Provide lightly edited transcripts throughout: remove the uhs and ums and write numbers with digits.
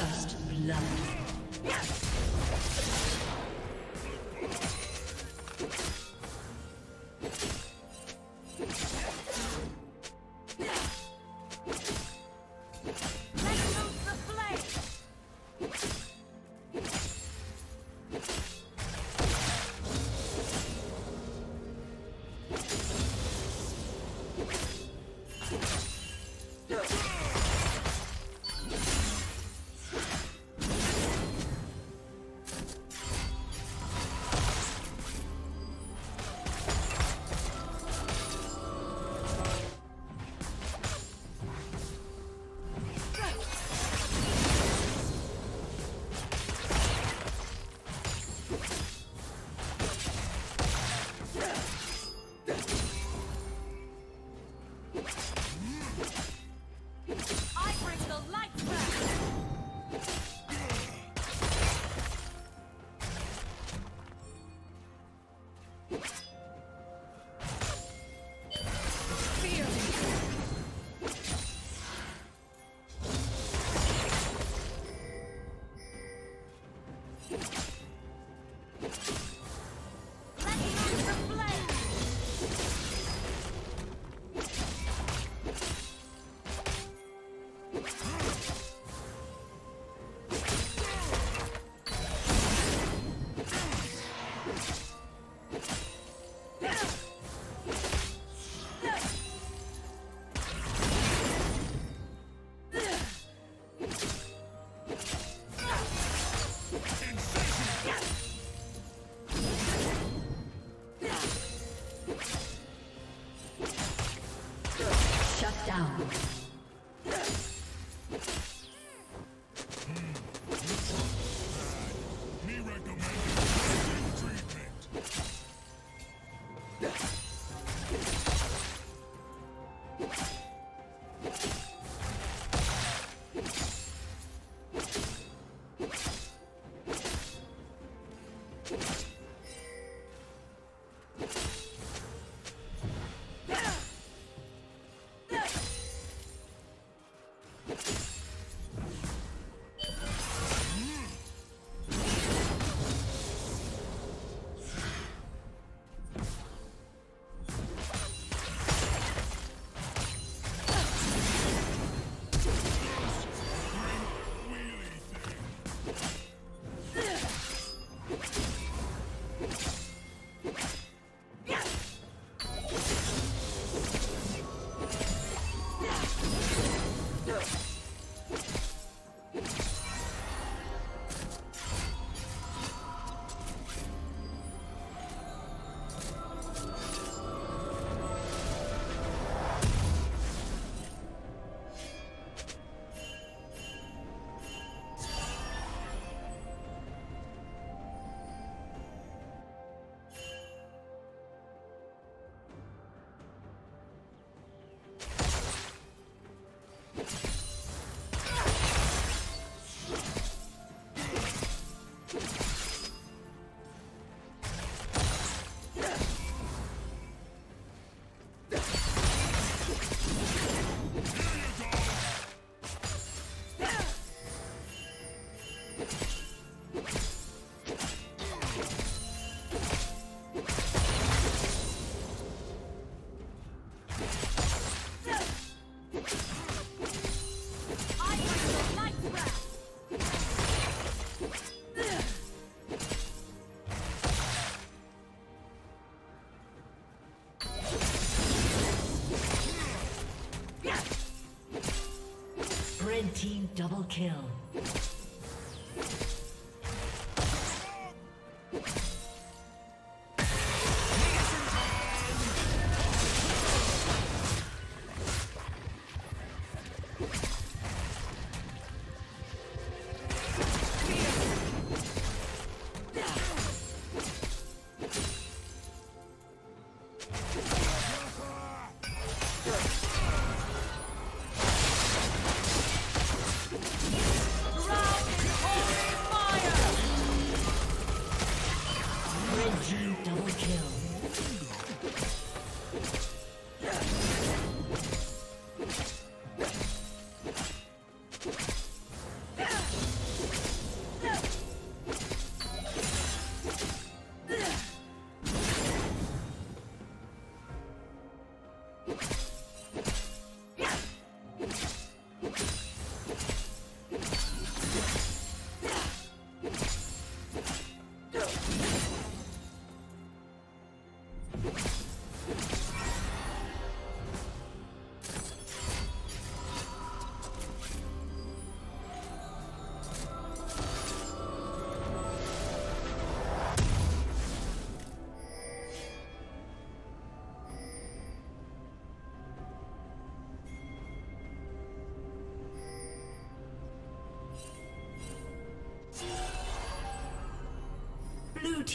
First blood. Team double kill. Run!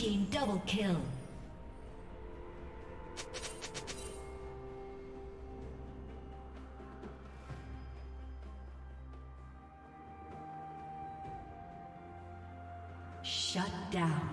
team double kill. Shut down.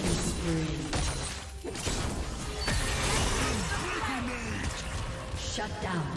Spree. Shut down.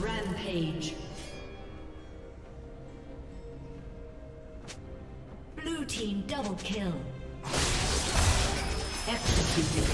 Rampage. Blue team double kill. Executed.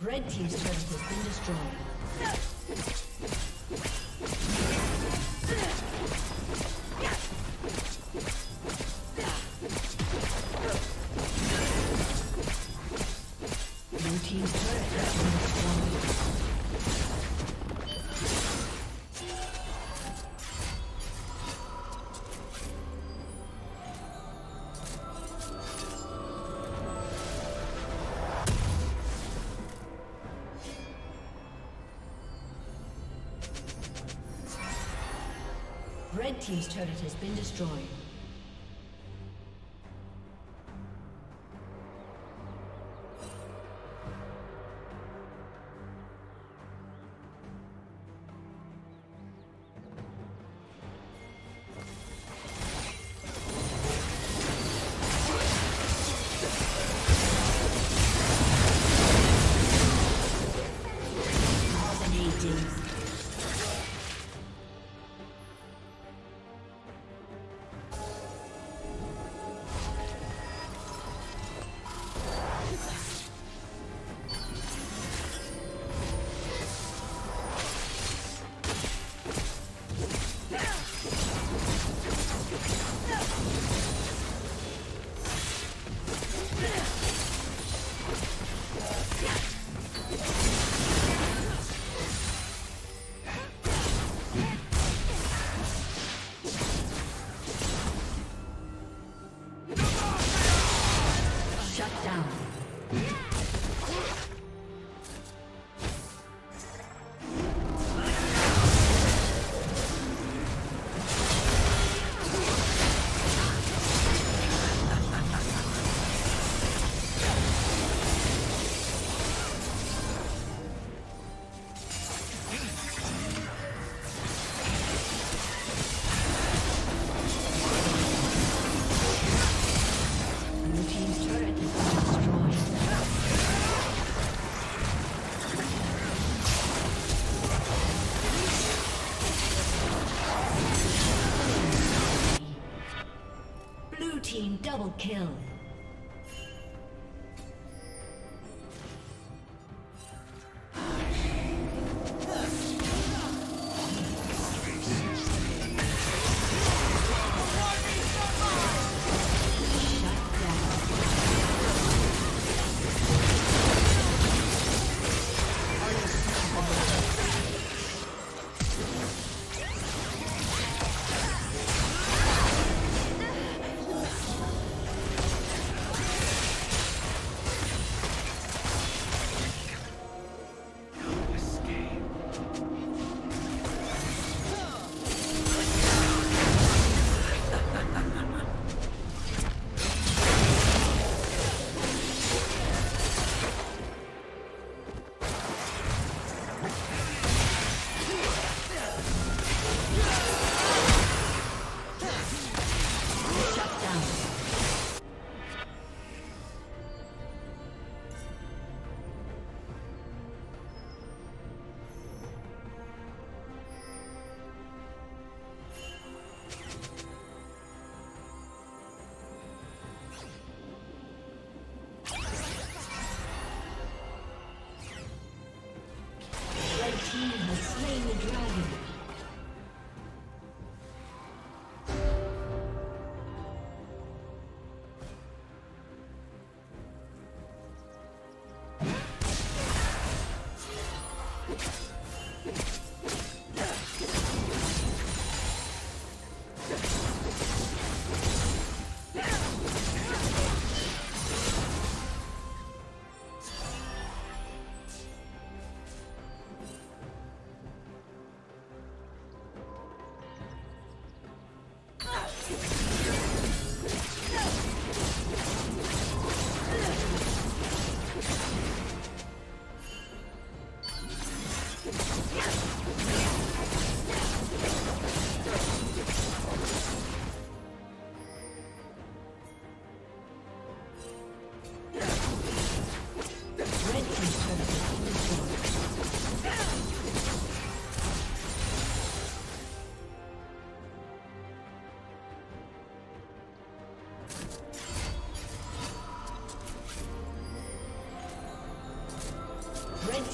Red team's turret has been destroyed. Red team's turret has been destroyed. Double kill.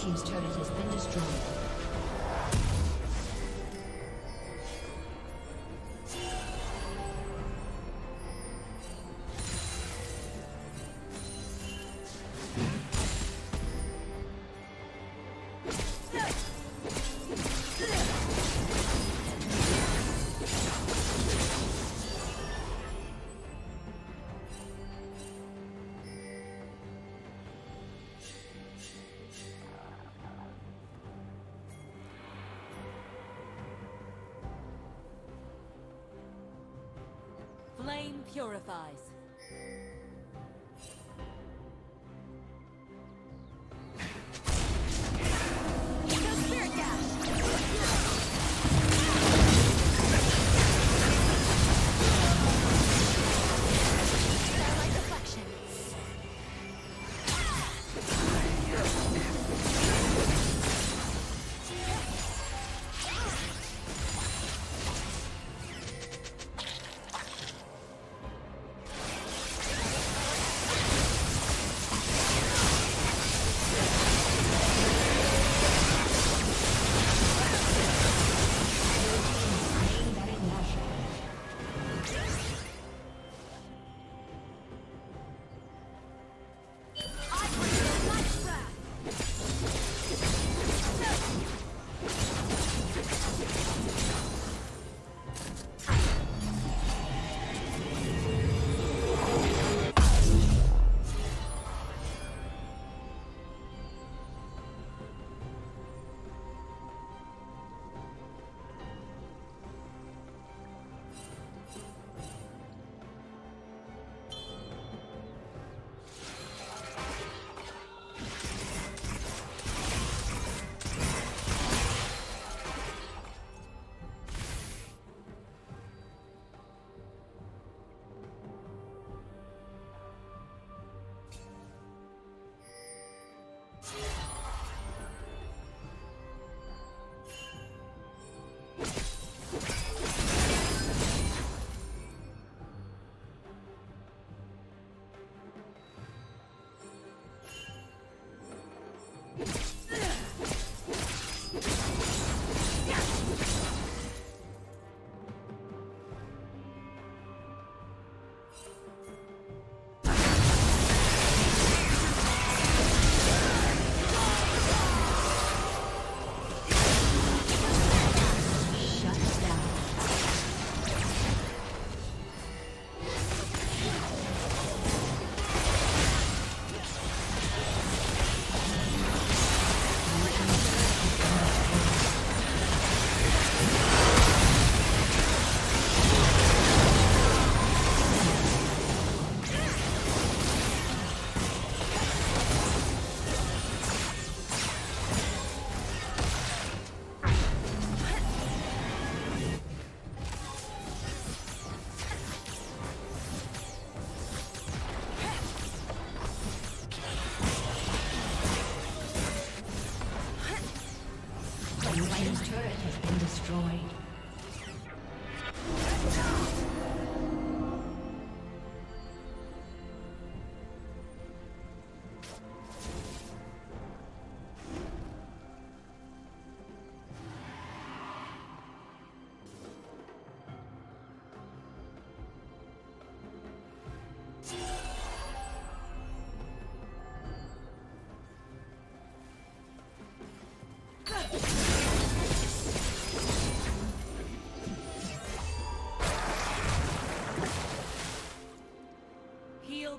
team's turret has been destroyed. Flame purifies. Heal